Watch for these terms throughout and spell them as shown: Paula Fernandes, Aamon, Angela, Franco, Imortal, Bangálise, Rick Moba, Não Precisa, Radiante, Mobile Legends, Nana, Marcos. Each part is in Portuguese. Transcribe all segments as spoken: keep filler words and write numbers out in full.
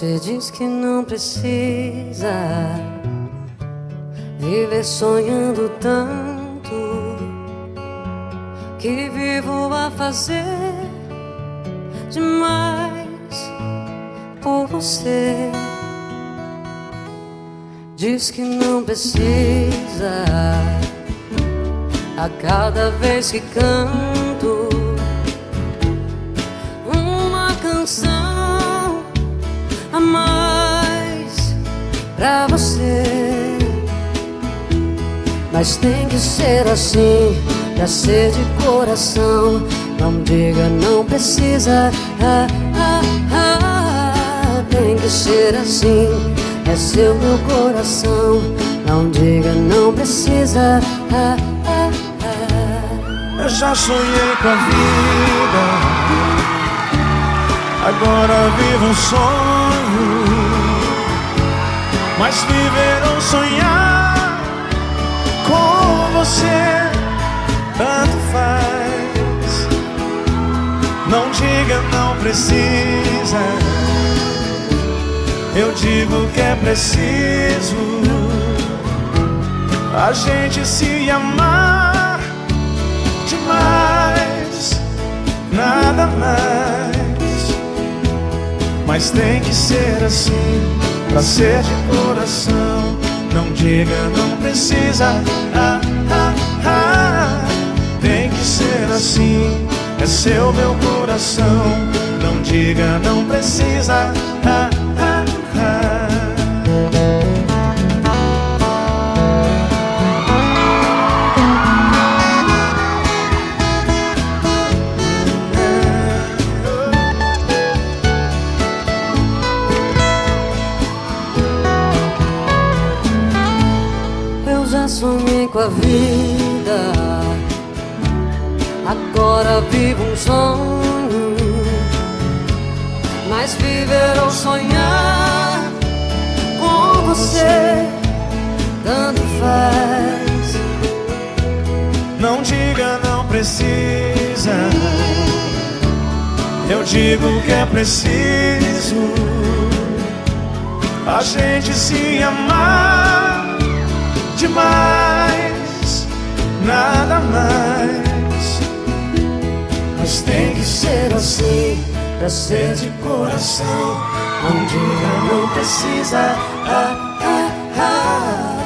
Você diz que não precisa viver sonhando tanto, que vivo a fazer demais por você. Diz que não precisa, a cada vez que canto uma canção mais pra você. Mas tem que ser assim, pra ser de coração. Não diga não precisa, ah, ah, ah. Tem que ser assim, é seu meu coração. Não diga não precisa, ah, ah, ah. Eu já sonhei com a vida, agora vivo um sonho. Mas viver ou sonhar com você tanto faz. Não diga não precisa, eu digo que é preciso a gente se amar demais, nada mais. Mas tem que ser assim, pra ser de coração. Não diga não precisa, ah, ah, ah. Tem que ser assim, é seu meu coração. Não diga não precisa, ah, ah, ah. Sonhei com a vida, agora vivo um sonho. Mas viver ou sonhar com você tanto faz. Não diga não precisa, eu digo que é preciso a gente se amar demais, nada mais. Mas tem que ser assim, pra ser de coração. Não diga não precisa, ah, ah, ah.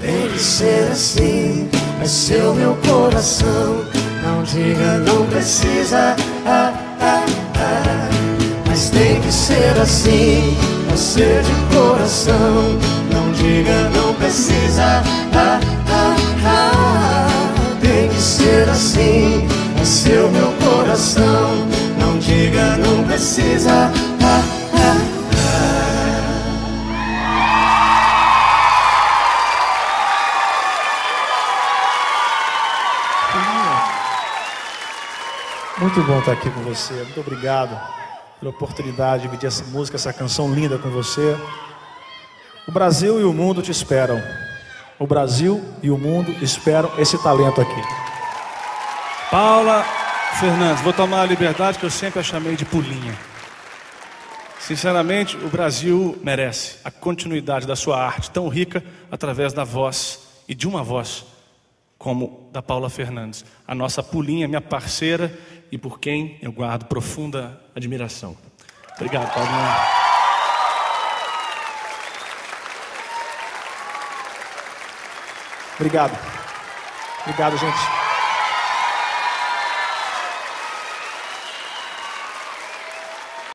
Tem que ser assim, é seu meu coração. Não diga não precisa, ah, ah, ah. Mas tem que ser assim, pra ser de coração. Não diga não precisa, ah, ah, ah. Tem que ser assim, é seu meu coração. Não diga não precisa, ah, ah, ah. Muito bom estar aqui com você, muito obrigado pela oportunidade de dividir essa música, essa canção linda com você. O Brasil e o mundo te esperam. O Brasil e o mundo esperam esse talento aqui. Paula Fernandes, vou tomar a liberdade que eu sempre a chamei de pulinha. Sinceramente, o Brasil merece a continuidade da sua arte tão rica através da voz, e de uma voz como da Paula Fernandes, a nossa pulinha, minha parceira e por quem eu guardo profunda admiração. Obrigado, Paulinha. Obrigado. Obrigado, gente.